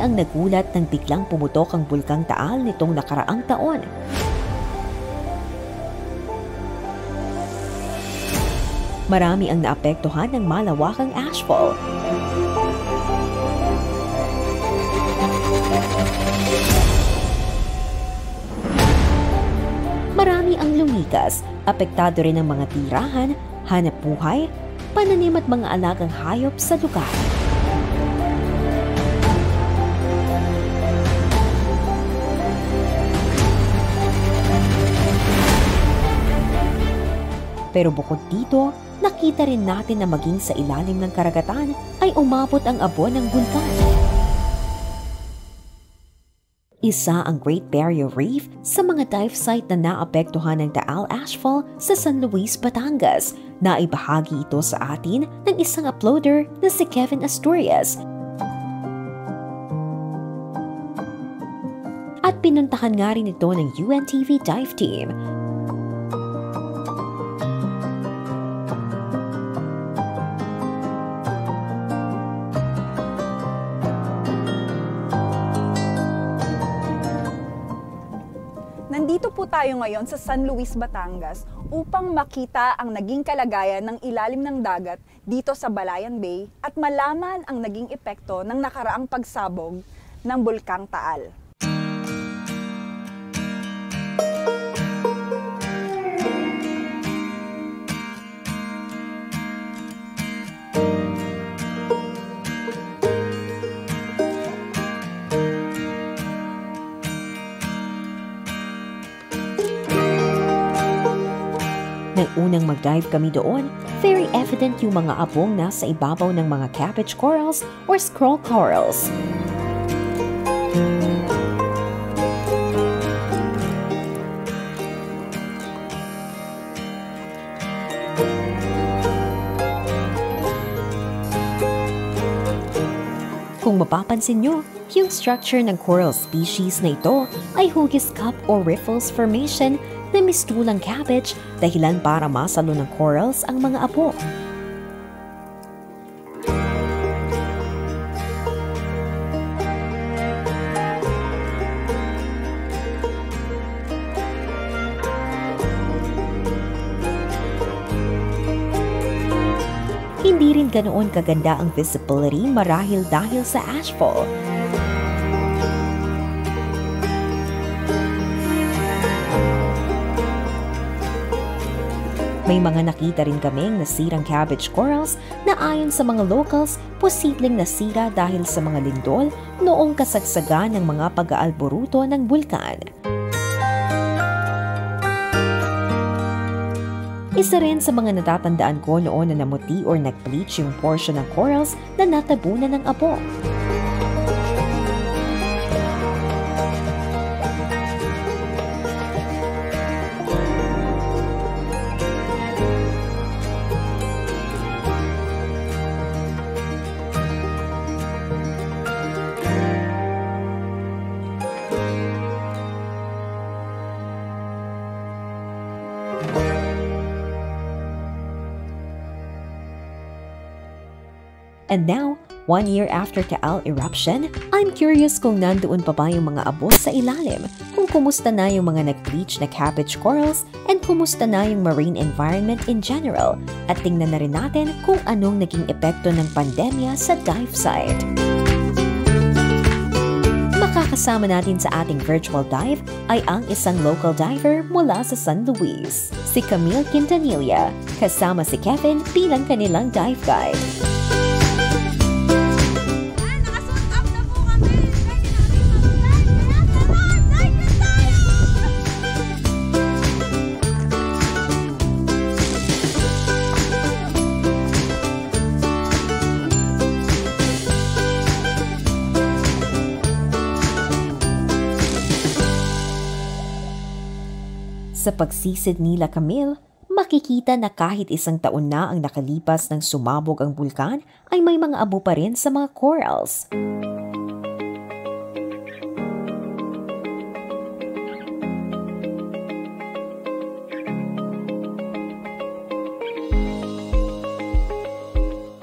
marami ang nagulat nang biglang pumutok ang bulkang Taal nitong nakaraang taon. Marami ang naapektuhan ng malawakang ashfall. Marami ang lumikas, apektado rin ang mga tirahan, hanap buhay, pananim at mga alagang hayop sa lugar. Pero bukod dito, nakita rin natin na maging sa ilalim ng karagatan ay umabot ang abo ng bulkan. Isa ang Great Barrier Reef sa mga dive site na naapektuhan ng Taal Ashfall sa San Luis, Batangas. Naibahagi ito sa atin ng isang uploader na si Kevin Asturias. At pinuntahan nga rin ito ng UNTV Dive Team. Nandito po tayo ngayon sa San Luis, Batangas upang makita ang naging kalagayan ng ilalim ng dagat dito sa Balayan Bay at malaman ang naging epekto ng nakaraang pagsabog ng Bulkang Taal. Unang mag-dive kami doon, very evident yung mga abong nasa ibabaw ng mga cabbage corals or scroll corals. Kung mapapansin nyo, yung structure ng coral species na ito ay hugis cup or riffles formation na mistulang cabbage, dahilan para masalo ng corals ang mga apo. Hindi rin ganoon kaganda ang visibility marahil dahil sa ashfall. May mga nakita rin kaming nasirang cabbage corals na ayon sa mga locals, posibleng nasira dahil sa mga lindol noong kasagsagan ng mga pag-aalboruto ng bulkan. Isa rin sa mga natatandaan ko noon na namuti or nag-bleach yung portion ng corals na natabunan ng apo. And now, 1 year after Taal eruption, I'm curious kung nandoon pa ba yung mga abo sa ilalim, kung kumusta na yung mga nag-bleach na cabbage corals, and kumusta na yung marine environment in general. At tingnan na rin natin kung anong naging epekto ng pandemya sa dive site. Makakasama natin sa ating virtual dive ay ang isang local diver mula sa San Luis, si Camille Quintanilla, kasama si Kevin bilang kanilang dive guide. Sa pagsisid nila Camille, makikita na kahit isang taon na ang nakalipas ng sumabog ang bulkan ay may mga abo pa rin sa mga corals.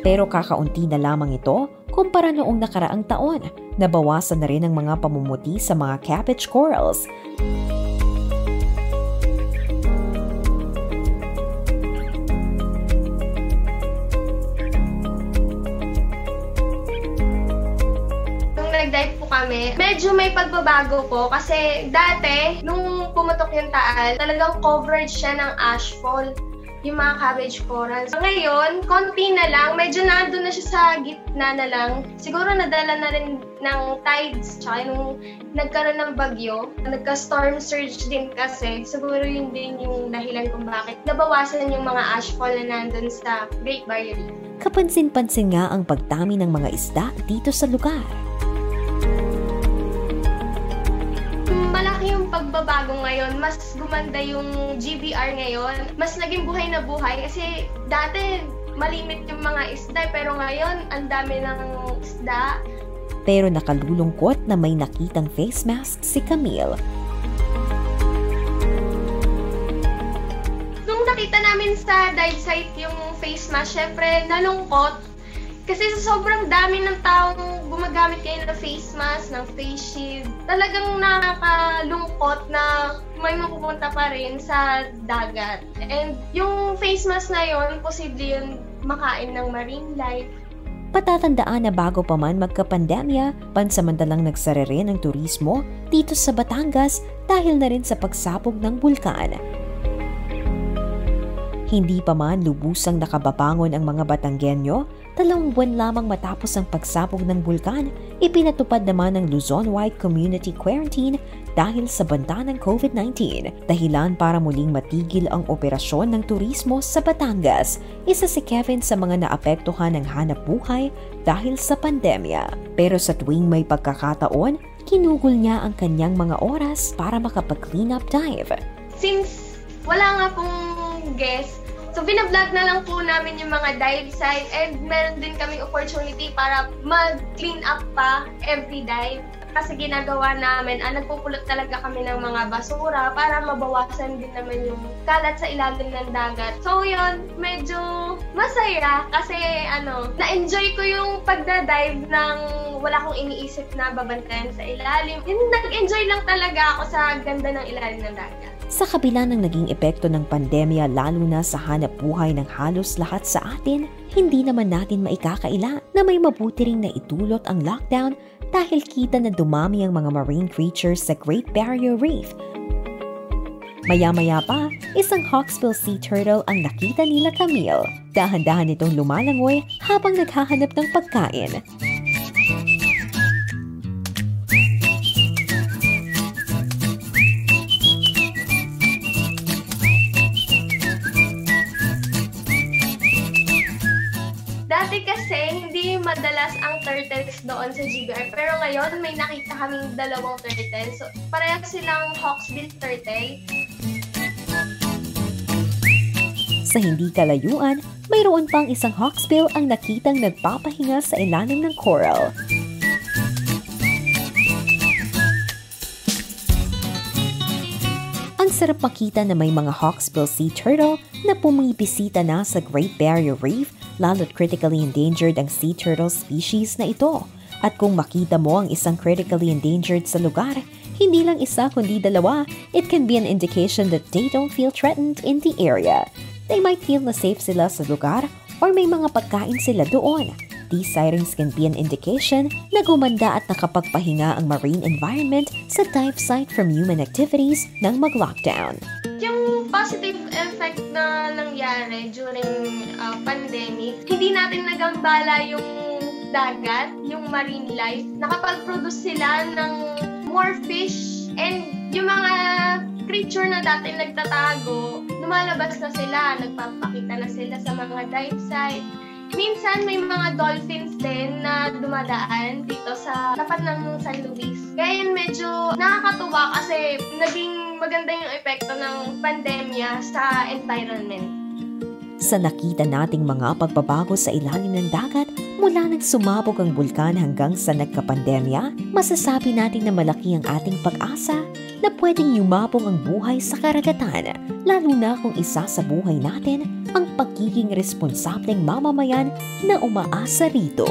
Pero kakaunti na lamang ito kumpara noong nakaraang taon. Nabawasan na rin ang mga pamumuti sa mga cabbage corals. Nag-dive po kami, medyo may pagbabago po kasi dati, nung pumutok yung Taal, talagang covered siya ng ashfall, yung mga cabbage corals. Ngayon, konti na lang, medyo nandun na siya sa gitna na lang. Siguro nadala na rin ng tides, tsaka nung nagkaroon ng bagyo, nagka-storm surge din kasi, siguro yun din yung dahilan kung bakit nabawasan yung mga ashfall na nandun sa Great Barrier Reef. Kapansin-pansin nga ang pagdami ng mga isda dito sa lugar. Malaki yung pagbabago ngayon, mas gumanda yung GBR ngayon, mas naging buhay na buhay kasi dati malimit yung mga isda pero ngayon ang dami ng isda. Pero nakalulungkot na may nakitang face mask si Camille. Nung nakita namin sa dive site yung face mask, syempre nalungkot kasi sa sobrang dami ng taong gumagamit kayo ng face mask, ng face shield. Talagang nakakalungkot na may mapupunta pa rin sa dagat. And yung face mask na yon, posible yun makain ng marine life. Patatandaan na bago pa man magka-pandemya, pansamantalang nagsara rin ang turismo dito sa Batangas dahil na rin sa pagsapog ng bulkan. Hindi pa man lubusang nakababangon ang mga Batanggenyo, 2 buwan lamang matapos ang pagsapog ng bulkan, ipinatupad naman ang Luzon-wide community quarantine dahil sa banta ng COVID-19. Dahilan para muling matigil ang operasyon ng turismo sa Batangas. Isa si Kevin sa mga naapektuhan ng hanap buhay dahil sa pandemya. Pero sa tuwing may pagkakataon, kinugol niya ang kanyang mga oras para makapag-clean up dive. Since wala nga pong guest, so, binablog na lang po namin yung mga dive site and meron din kaming opportunity para mag-clean up pa every dive. Kasi ginagawa namin, nagpupulot talaga kami ng mga basura para mabawasan din naman yung kalat sa ilalim ng dagat. So, yun, medyo masaya kasi na-enjoy ko yung pagdadive ng wala kong iniisip na babantayan sa ilalim. Nag-enjoy lang talaga ako sa ganda ng ilalim ng dagat. Sa kabila ng naging epekto ng pandemya lalo na sa hanap buhay ng halos lahat sa atin, hindi naman natin maikakaila na may mabuti ring naitulot ang lockdown dahil kita na dumami ang mga marine creatures sa Great Barrier Reef. Maya-maya pa, isang Hawksbill Sea Turtle ang nakita nila Camille. Dahan-dahan itong lumalangoy habang naghahanap ng pagkain. Madalas ang turtles doon sa GBR. Pero ngayon, may nakita kaming 2 turtles. So, pareho silang hawksbill turtle. Sa hindi kalayuan, mayroon pang isang hawksbill ang nakitang nagpapahinga sa ilalim ng coral. Ang sarap makita na may mga hawksbill sea turtle na pumibisita na sa Great Barrier Reef, lalo't critically endangered ang sea turtle species na ito. At kung makita mo ang isang critically endangered sa lugar, hindi lang isa kundi 2, it can be an indication that they don't feel threatened in the area. They might feel na safe sila sa lugar or may mga pagkain sila doon. These sightings can be an indication na gumanda at nakapagpahinga ang marine environment sa dive site from human activities ng mag-lockdown. Yung positive effect na nangyari during pandemic, hindi natin nagambala yung dagat, yung marine life. Nakapag-produce sila ng more fish and yung mga creature na dati nagtatago, lumalabas na sila, nagpapakita na sila sa mga dive site. Minsan may mga dolphins din na dumadaan dito sa tapat ng San Luis. Kaya medyo nakakatuwa kasi naging maganda yung epekto ng pandemya sa environment. Sa nakita nating mga pagbabago sa ilalim ng dagat, mula nang sumabog ang bulkan hanggang sa nagkapandemya, masasabi natin na malaki ang ating pag-asa na pwedeng yumabong ang buhay sa karagatan, lalo na kung isa sa buhay natin ang pagiging responsableng mamamayan na umaasa rito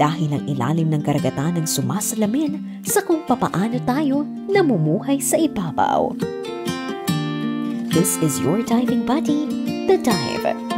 dahil ang ilalim ng karagatan ang sumasalamin sa kung papaano tayo namumuhay sa ibabaw. This is your diving buddy, The Dive.